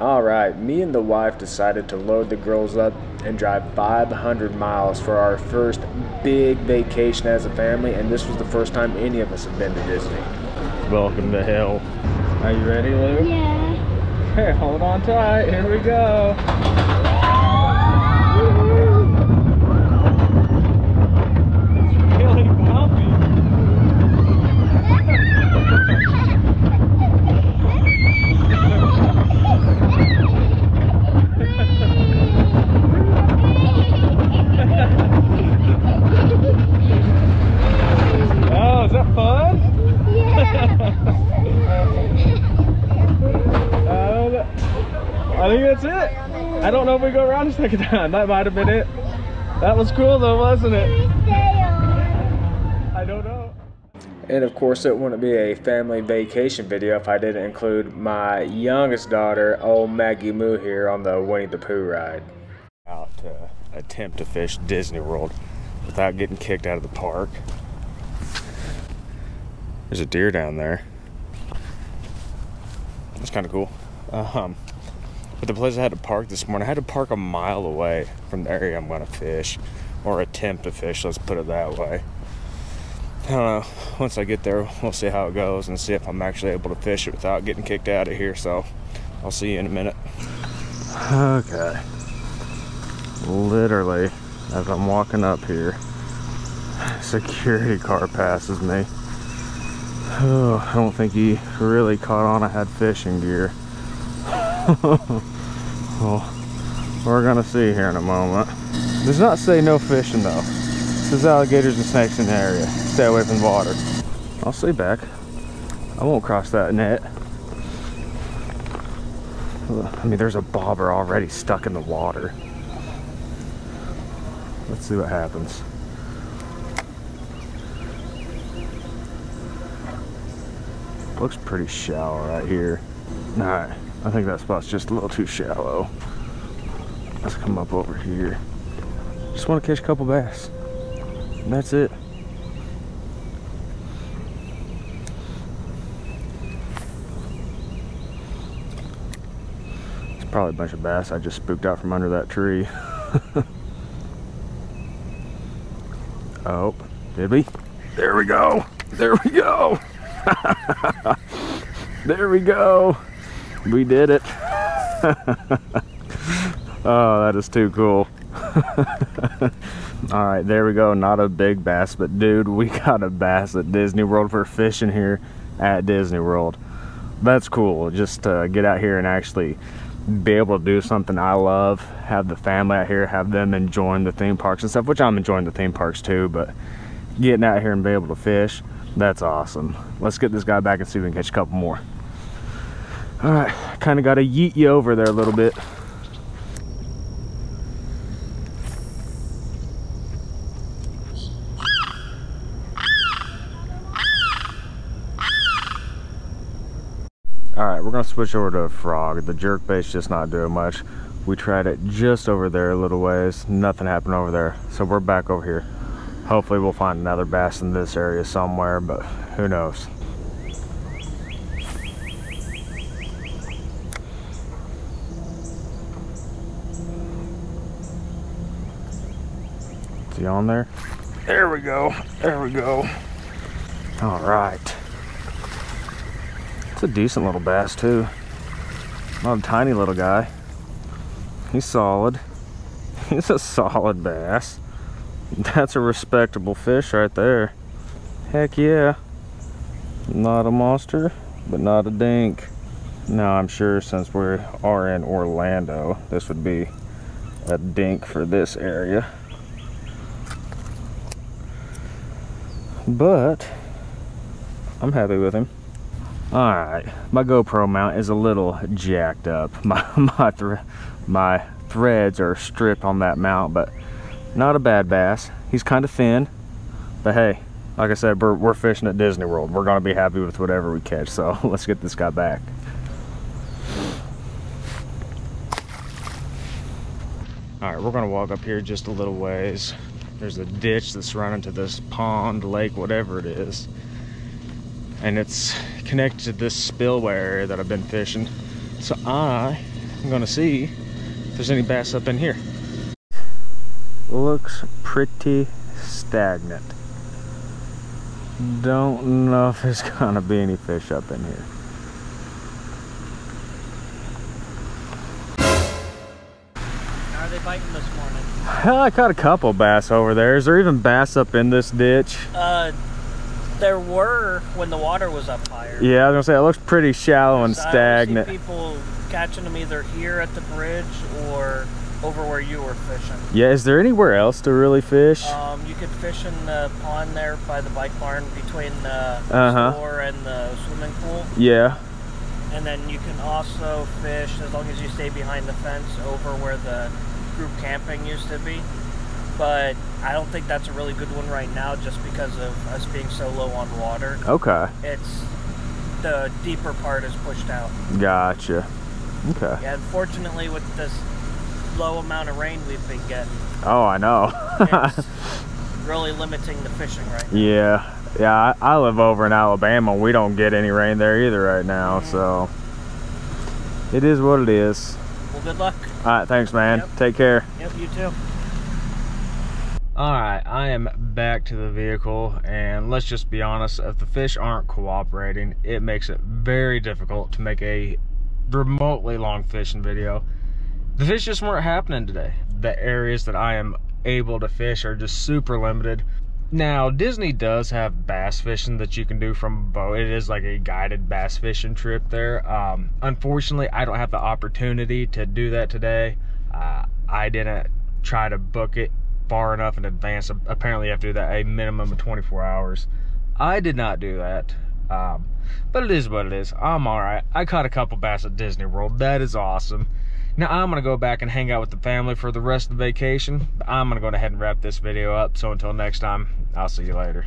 Alright, me and the wife decided to load the girls up and drive 500 miles for our first big vacation as a family, and this was the first time any of us have been to Disney. Welcome to hell. Are you ready, Lou? Yeah. Hey, hold on tight. Here we go. I think that's it. I don't know if we go around a second time. That might have been it. That was cool though, wasn't it? I don't know. And of course it wouldn't be a family vacation video if I didn't include my youngest daughter, old Maggie Moo, here on the Winnie the Pooh ride. About to attempt to fish Disney World without getting kicked out of the park. There's a deer down there. That's kind of cool. But the place I had to park this morning, I had to park a mile away from the area I'm going to fish, or attempt to fish, let's put it that way. I don't know, once I get there, we'll see how it goes and see if I'm actually able to fish it without getting kicked out of here, so I'll see you in a minute. Okay, literally, as I'm walking up here, a security car passes me. Oh, I don't think he really caught on I had fishing gear. Well, we're gonna see here in a moment. Does not say no fishing though. It says alligators and snakes in the area. Stay away from the water. I'll stay back. I won't cross that net. I mean, there's a bobber already stuck in the water. Let's see what happens. Looks pretty shallow right here. All right. I think that spot's just a little too shallow. Let's come up over here. Just want to catch a couple bass. And that's it. It's probably a bunch of bass I just spooked out from under that tree. Oh, did we? There we go. There we go. There we go. We did it. Oh, that is too cool. All right, there we go. Not a big bass, but dude, we got a bass at Disney World for fishing here at Disney World. That's cool. Just to get out here and actually be able to do something I love, have the family out here, have them enjoying the theme parks and stuff, which I'm enjoying the theme parks too, but getting out here and be able to fish, that's awesome. Let's get this guy back and see if we can catch a couple more. All right, kind of got to yeet you over there a little bit. All right, we're going to switch over to a frog. The jerk bait's just not doing much. We tried it just over there a little ways. Nothing happened over there, so we're back over here. Hopefully we'll find another bass in this area somewhere, but who knows. On there. There we go. There we go. All right. It's a decent little bass too. Not a tiny little guy. He's solid. He's a solid bass. That's a respectable fish right there. Heck yeah. Not a monster, but not a dink. Now I'm sure since we are in Orlando, this would be a dink for this area. But I'm happy with him. All right, my GoPro mount is a little jacked up. My threads are stripped on that mount, but not a bad bass. He's kind of thin, but hey, like I said, we're fishing at Disney World. We're gonna be happy with whatever we catch, so let's get this guy back. All right, we're gonna walk up here just a little ways. There's a ditch that's running to this pond, lake, whatever it is. And it's connected to this spillway area that I've been fishing. So I I'm gonna see if there's any bass up in here. Looks pretty stagnant. Don't know if there's gonna be any fish up in here. How are they biting this morning? Hell, I caught a couple bass over there. Is there even bass up in this ditch? There were when the water was up higher. Yeah, I was gonna say it looks pretty shallow and stagnant. I see people catching them either here at the bridge or over where you were fishing. Yeah, is there anywhere else to really fish? You could fish in the pond there by the bike barn between the store and the swimming pool. Yeah. And then you can also fish, as long as you stay behind the fence, over where the group camping used to be. But I don't think that's a really good one right now just because of us being so low on water. Okay. It's, the deeper part is pushed out. Gotcha. Okay. Yeah, unfortunately with this low amount of rain we've been getting. Oh, I know. It's really limiting the fishing right now. Yeah. Yeah, I live over in Alabama. We don't get any rain there either right now, so it is what it is. Well, good luck. All right, thanks, man. Yep. Take care. Yep, you too. All right, I am back to the vehicle, and let's just be honest, if the fish aren't cooperating, it makes it very difficult to make a remotely long fishing video. The fish just weren't happening today. The areas that I am able to fish are just super limited. Now, Disney does have bass fishing that you can do from a boat. It is like a guided bass fishing trip there. Unfortunately, I don't have the opportunity to do that today. I didn't try to book it far enough in advance. Apparently, you have to do that a minimum of 24 hours. I did not do that, but it is what it is. I'm all right. I caught a couple bass at Disney World. That is awesome. Now I'm gonna go back and hang out with the family for the rest of the vacation. I'm gonna go ahead and wrap this video up. So until next time, I'll see you later.